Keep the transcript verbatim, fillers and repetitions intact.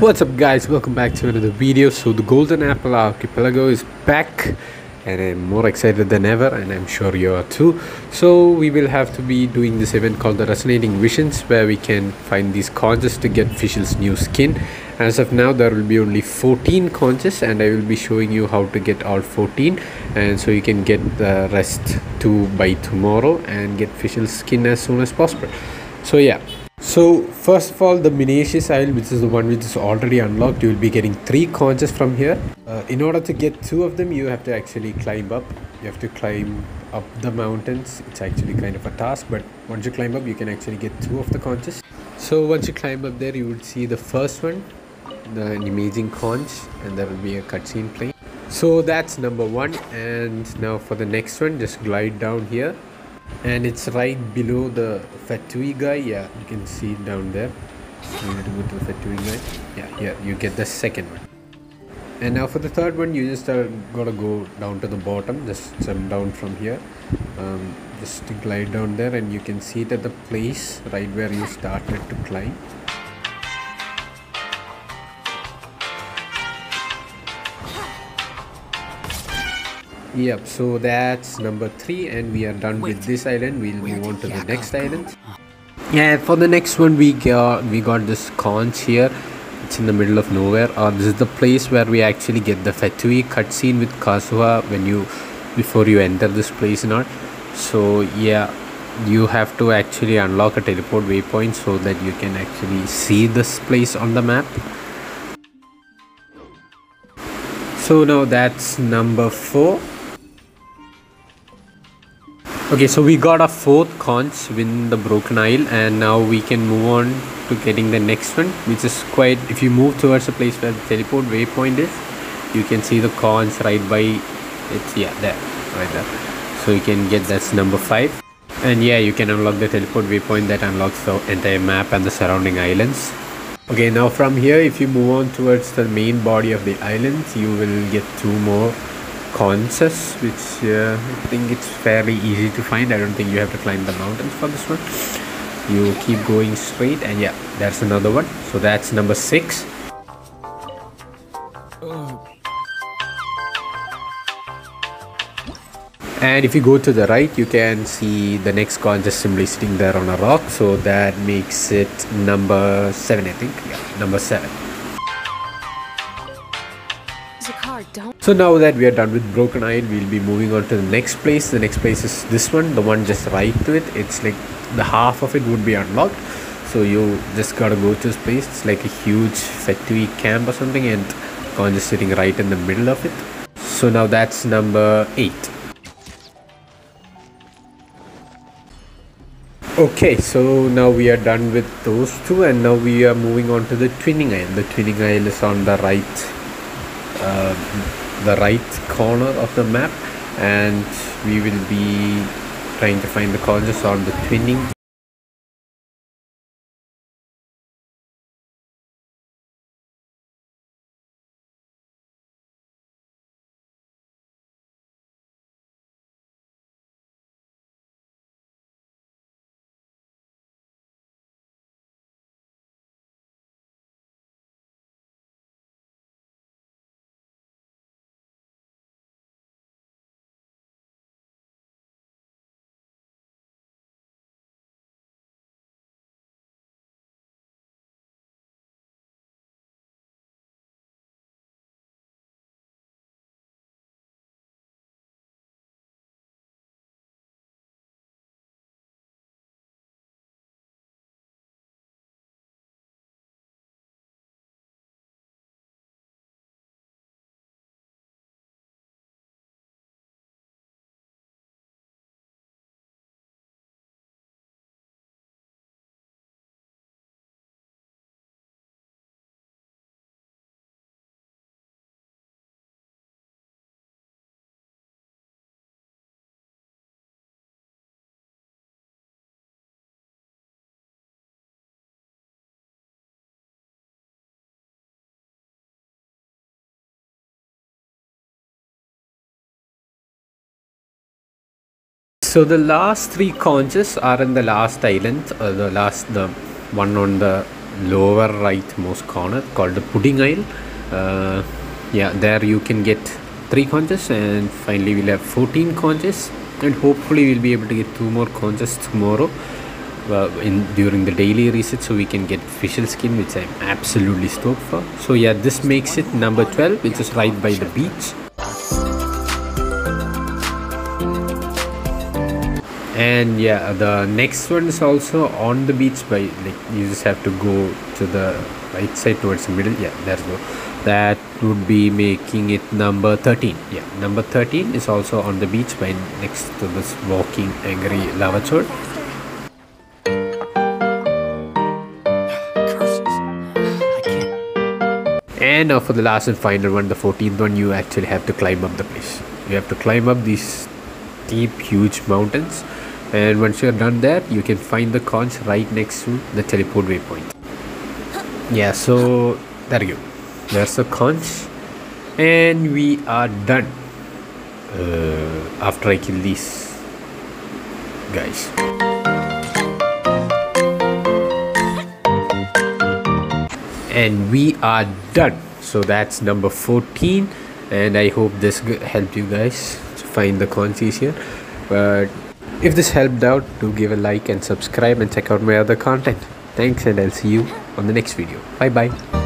What's up guys, welcome back to another video. So the Golden Apple Archipelago is back and I'm more excited than ever, and I'm sure you are too. So we will have to be doing this event called the Resonating Visions, where we can find these conches to get Fischl's new skin. As of now there will be only fourteen conches, and I will be showing you how to get all fourteen, and so you can get the rest two by tomorrow and get Fischl's skin as soon as possible. So yeah. So first of all, the Minacious Isle, which is the one which is already unlocked, you will be getting three conches from here. Uh, in order to get two of them, you have to actually climb up. You have to climb up the mountains. It's actually kind of a task, but once you climb up, you can actually get two of the conches. So once you climb up there, you will see the first one, the amazing conch, and there will be a cutscene playing. So that's number one. And now for the next one, just glide down here. And it's right below the Fatui guy. Yeah, you can see it down there. You have to go to the Fatui guy. Yeah, yeah, you get the second one. And now for the third one, you just are gotta go down to the bottom. Just jump down from here. Um, just glide down there, and you can see it at the place right where you started to climb. Yep, so that's number three, and we are done Wait, with this island. We'll move on to the next island. Yeah, for the next one we got we got this conch here. It's in the middle of nowhere. Uh, this is the place where we actually get the Fatui cutscene with Kasuha when you before you enter this place and all. So yeah, you have to actually unlock a teleport waypoint so that you can actually see this place on the map. So now that's number four. Okay, so we got our fourth conch within the Broken Isle, and now we can move on to getting the next one, which is quite, if you move towards the place where the teleport waypoint is, you can see the conch right by it's yeah there right there. So you can get, that's number five. And yeah, you can unlock the teleport waypoint that unlocks the entire map and the surrounding islands. Okay, now from here, if you move on towards the main body of the island, you will get two more conches, which uh, I think it's fairly easy to find. I don't think you have to climb the mountains for this one. You keep going straight, and yeah, that's another one. So that's number six. And if you go to the right, you can see the next conch just simply sitting there on a rock. So that makes it number seven, I think. Yeah, number seven. So now that we are done with Broken Isle, we'll be moving on to the next place. The next place is this one, the one just right to it. It's like the half of it would be unlocked. So you just gotta go to this place. It's like a huge Fatui camp or something, and conch is sitting right in the middle of it. So now that's number eight. Okay, so now we are done with those two, and now we are moving on to the Twinning Isle. The Twinning Isle is on the right, uh, the right corner of the map, and we will be trying to find the conches on the Twinning. So the last three conches are in the last island, uh, the last the one on the lower rightmost corner called the Pudding Isle. Uh, yeah, there you can get three conches, and finally we'll have fourteen conches, and hopefully we'll be able to get two more conches tomorrow uh, in during the daily reset, so we can get Fischl skin, which I'm absolutely stoked for. So yeah, this makes it number twelve, which is right by the beach. And yeah, the next one is also on the beach, by like you just have to go to the right side towards the middle. Yeah, there you go. That would be making it number thirteen. Yeah, number thirteen is also on the beach, by next to this walking angry lava chord. And now for the last and final one, the fourteenth one, you actually have to climb up the place. You have to climb up these steep, huge mountains. And once you're done there, you can find the conch right next to the teleport waypoint. Yeah, so there you go. There's the conch, and we are done. Uh, after I kill these guys. And we are done. So that's number fourteen. And I hope this helped you guys to find the conch easier. But if this helped out, do give a like and subscribe and check out my other content. Thanks, and I'll see you on the next video. Bye bye.